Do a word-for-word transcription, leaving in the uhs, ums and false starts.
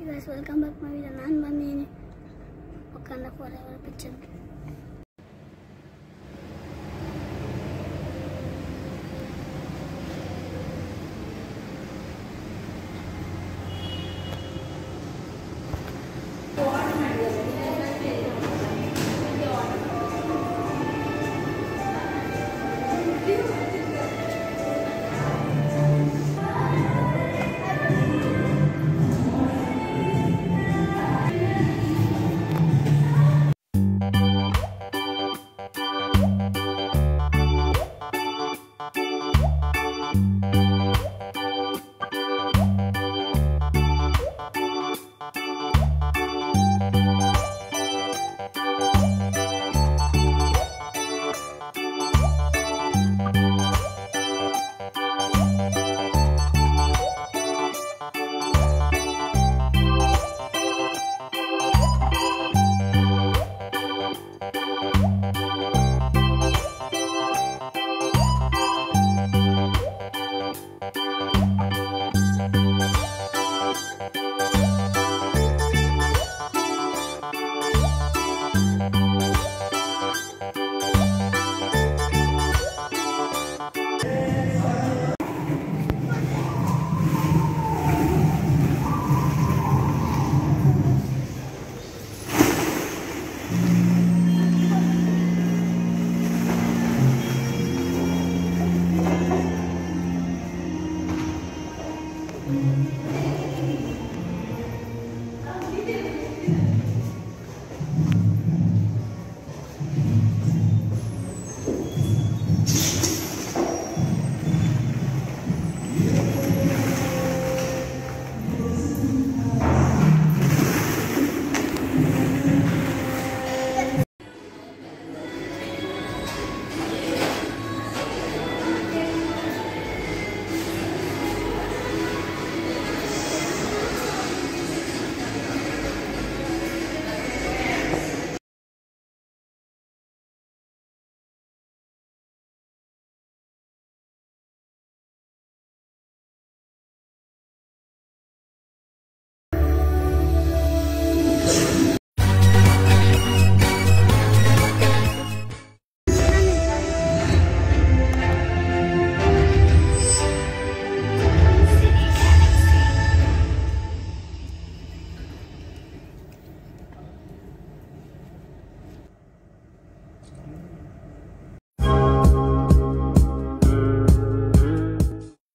Hey guys, welcome back to my video. Naan banana Wakanda Forever Picture.